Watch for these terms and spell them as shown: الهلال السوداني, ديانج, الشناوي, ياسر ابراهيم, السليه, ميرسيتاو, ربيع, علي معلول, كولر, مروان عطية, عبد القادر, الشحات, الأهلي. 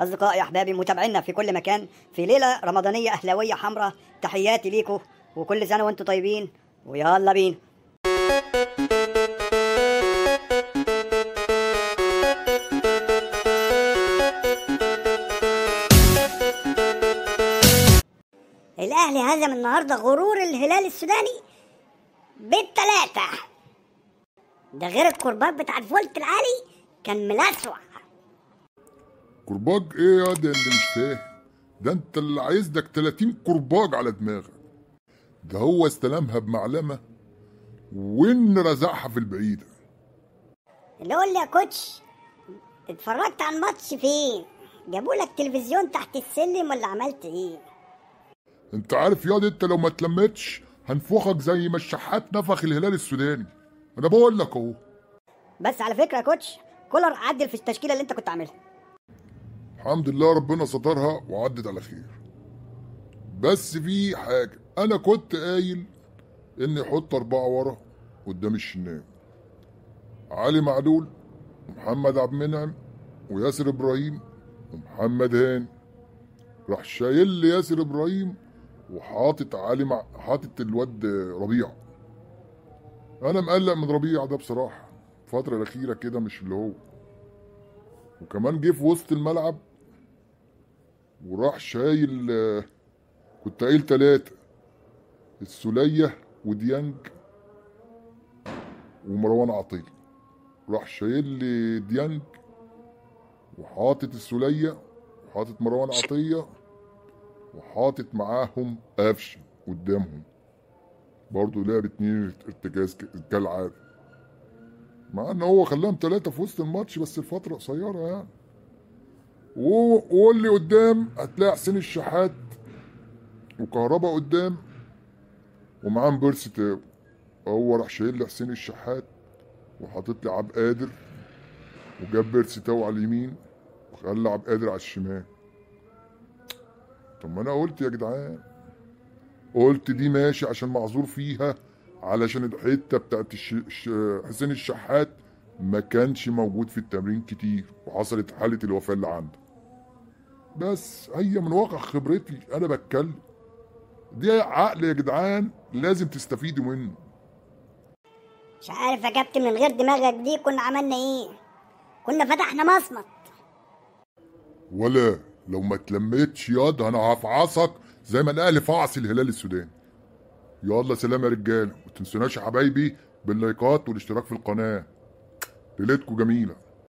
أصدقائي أحبابي متابعينا في كل مكان في ليلة رمضانية أهلاوية حمراء. تحياتي ليكم وكل سنة وانتم طيبين، ويلا بينا. الأهلي هزم النهاردة غرور الهلال السوداني بالتلاتة، ده غير الكرباج بتاع الفولت العالي كان ملسوع. كرباج ايه يا ده؟ اللي مش فاهم ده انت اللي عايز لك 30 كرباج على دماغك. ده هو استلمها بمعلمه وان رزعها في البعيده. اللي قول لي يا كوتش اتفرجت على الماتش فين؟ جابوا لك تلفزيون تحت السلم ولا عملت ايه؟ انت عارف يا ده انت لو ما اتلمتش هنفخك زي ما الشحات نفخ الهلال السوداني. انا بقول لك اهو. بس على فكره يا كوتش كولر عدل في التشكيله اللي انت كنت عاملها. الحمد لله ربنا سترها وعدت على خير. بس في حاجه، انا كنت قايل اني احط 4 ورا قدام الشناوي، علي معلول ومحمد عبد منعم وياسر ابراهيم ومحمد هاني. راح شايل لي ياسر ابراهيم وحاطط حاطط الواد ربيع. انا مقلق من ربيع ده بصراحه الفتره الاخيره كده، مش اللي هو، وكمان جه في وسط الملعب وراح شايل، كنت قايل 3، السليه وديانج ومروان عطية. راح شايل لي ديانج وحاطط السليه وحاطط مروان عطية وحاطط معاهم قفشه قدامهم، برضه لعب 2 ارتكاز كالعاده، مع ان هو خلاهم 3 في وسط الماتش بس الفتره قصيره يعني. واللي قدام هتلاقي حسين الشحات وكهربا قدام ومعاهم ميرسيتاو. هو راح شايل لي حسين الشحات وحاطط لي عبد القادر وجاب ميرسيتاو على اليمين وخلى عبد القادر على الشمال. طب ما انا قلت يا جدعان، قلت دي ماشي عشان معذور فيها، علشان الحته بتاعت حسين الشحات ما كانش موجود في التمرين كتير وحصلت حاله الوفاه اللي عنده. بس هي من واقع خبرتي انا بتكلم، دي عقل يا جدعان لازم تستفيدوا منه. مش عارف يا كابتن من غير دماغك دي كنا عملنا ايه؟ كنا فتحنا مصمت. ولا لو ما اتلمتش ياض انا هفعصك زي ما الاهلي فعص الهلال السوداني. يلا سلام يا رجاله، ما تنسوناش يا حبايبي باللايكات والاشتراك في القناه. ليلتكم جميله.